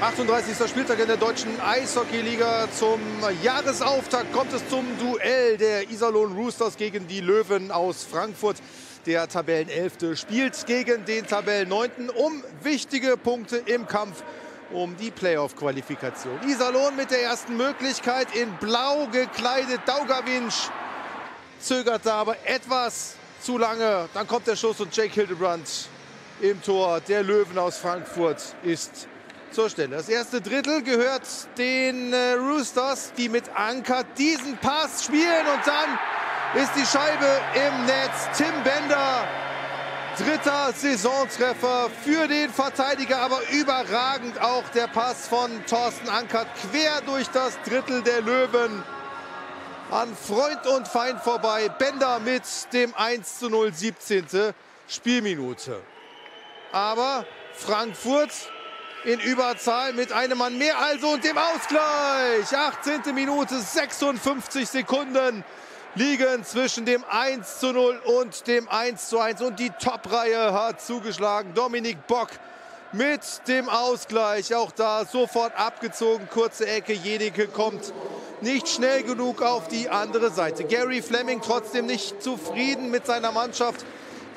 38. Spieltag in der deutschen Eishockeyliga. Zum Jahresauftakt kommt es zum Duell der Iserlohn Roosters gegen die Löwen aus Frankfurt. Der Tabellenelfte spielt gegen den Tabellenneunten um wichtige Punkte im Kampf um die Playoff-Qualifikation. Iserlohn mit der ersten Möglichkeit, in blau gekleidet. Daugavinsch zögerte aber etwas zu lange. Dann kommt der Schuss und Jake Hildebrand im Tor der Löwen aus Frankfurt ist zur Stelle. Das erste Drittel gehört den Roosters, die mit Ankert diesen Pass spielen. Und dann ist die Scheibe im Netz. Tim Bender, dritter Saisontreffer für den Verteidiger. Aber überragend auch der Pass von Thorsten Ankert quer durch das Drittel der Löwen. An Freund und Feind vorbei. Bender mit dem 1:0, 17. Spielminute. Aber Frankfurt in Überzahl mit einem Mann mehr also und dem Ausgleich. 18. Minute, 56 Sekunden liegen zwischen dem 1:0 und dem 1:1. Und die Top-Reihe hat zugeschlagen. Dominik Bock mit dem Ausgleich. Auch da sofort abgezogen. Kurze Ecke, Jedicke kommt nicht schnell genug auf die andere Seite. Gary Fleming trotzdem nicht zufrieden mit seiner Mannschaft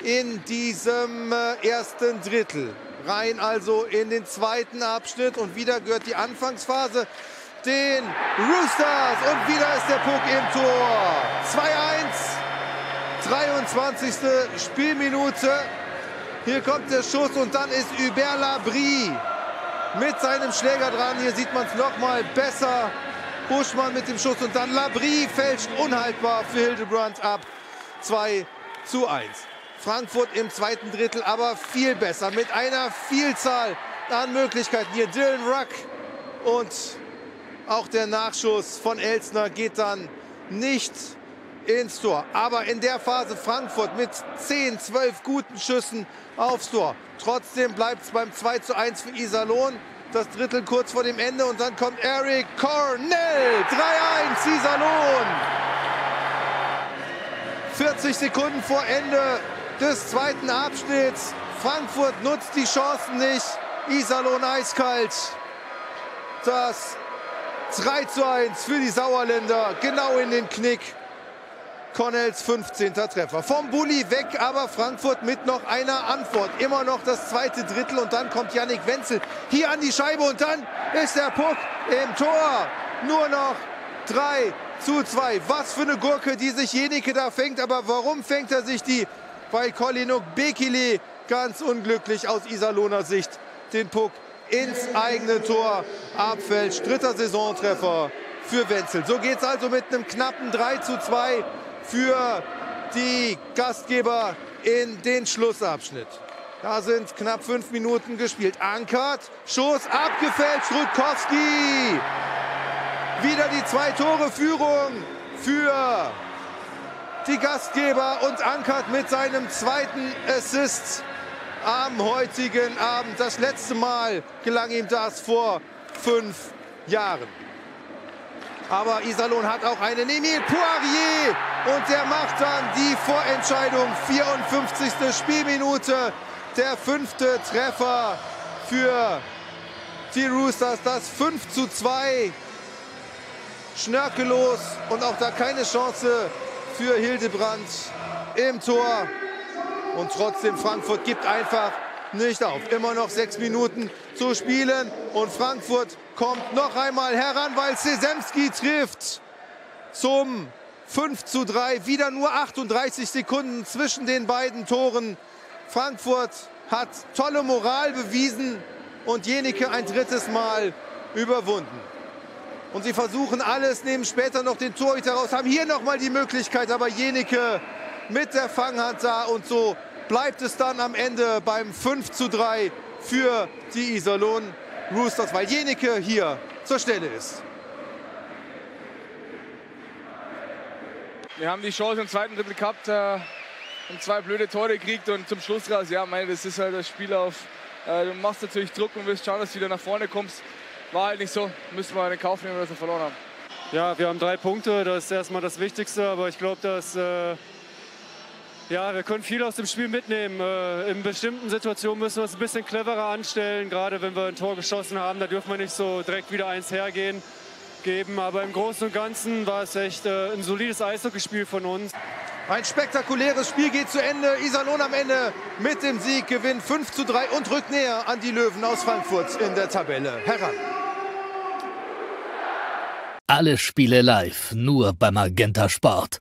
in diesem ersten Drittel. Rein also in den zweiten Abschnitt und wieder gehört die Anfangsphase den Roosters und wieder ist der Puck im Tor. 2:1, 23. Spielminute. Hier kommt der Schuss und dann ist Hubert Labrie mit seinem Schläger dran. Hier sieht man es noch mal besser. Buschmann mit dem Schuss und dann Labrie fälscht unhaltbar für Hildebrand ab. 2:1. Frankfurt im zweiten Drittel aber viel besser. Mit einer Vielzahl an Möglichkeiten. Hier Dylan Ruck und auch der Nachschuss von Elsner geht dann nicht ins Tor. Aber in der Phase Frankfurt mit 10, 12 guten Schüssen aufs Tor. Trotzdem bleibt es beim 2:1 für Iserlohn. Das Drittel kurz vor dem Ende und dann kommt Eric Cornel. 3:1 Iserlohn. 40 Sekunden vor Ende des zweiten Abschnitts. Frankfurt nutzt die Chancen nicht. Iserlohn eiskalt. Das 3:1 für die Sauerländer. Genau in den Knick. Cornels 15. Treffer. Vom Bulli weg, aber Frankfurt mit noch einer Antwort. Immer noch das zweite Drittel und dann kommt Janik Wenzel hier an die Scheibe und dann ist der Puck im Tor. Nur noch 3:2. Was für eine Gurke, die sich Jedicke da fängt. Aber warum fängt er sich die? Weil Kolinuk Bikili ganz unglücklich aus Iserlohner Sicht den Puck ins eigene Tor abfälscht. Dritter Saisontreffer für Wenzel. So geht es also mit einem knappen 3:2 für die Gastgeber in den Schlussabschnitt. Da sind knapp 5 Minuten gespielt. Ankert, Schuss, abgefälscht, Rudkowski. Wieder die 2-Tore-Führung für die Gastgeber und Ankert mit seinem zweiten Assist am heutigen Abend. Das letzte Mal gelang ihm das vor 5 Jahren. Aber Iserlohn hat auch einen Emile Poirier und der macht dann die Vorentscheidung. 54. Spielminute, der 5. Treffer für die Roosters. Das 5:2. Schnörkellos und auch da keine Chance für Hildebrand im Tor. Und trotzdem, Frankfurt gibt einfach nicht auf. Immer noch 6 Minuten zu spielen. Und Frankfurt kommt noch einmal heran, weil Sesemski trifft zum 5:3. Wieder nur 38 Sekunden zwischen den beiden Toren. Frankfurt hat tolle Moral bewiesen und Jedicke ein drittes Mal überwunden. Und sie versuchen alles, nehmen später noch den Torhüter raus, haben hier nochmal die Möglichkeit, aber Jedicke mit der Fanghand da und so bleibt es dann am Ende beim 5:3 für die Iserlohn Roosters, weil Jedicke hier zur Stelle ist. Wir haben die Chance im zweiten Drittel gehabt, haben 2 blöde Tore gekriegt und zum Schluss raus, ja, meine, das ist halt das Spiel auf, du machst natürlich Druck und willst schauen, dass du wieder nach vorne kommst. War halt nicht so, müssen wir in Kauf nehmen, dass wir verloren haben. Ja, wir haben 3 Punkte, das ist erstmal das Wichtigste, aber ich glaube, dass Ja, wir können viel aus dem Spiel mitnehmen. In bestimmten Situationen müssen wir uns ein bisschen cleverer anstellen. Gerade wenn wir ein Tor geschossen haben, da dürfen wir nicht so direkt wieder eins hergehen geben. Aber im Großen und Ganzen war es echt ein solides Eishockeyspiel von uns. Ein spektakuläres Spiel geht zu Ende. Iserlohn am Ende mit dem Sieg gewinnt 5:3 und rückt näher an die Löwen aus Frankfurt in der Tabelle heran. Alle Spiele live, nur bei Magenta Sport.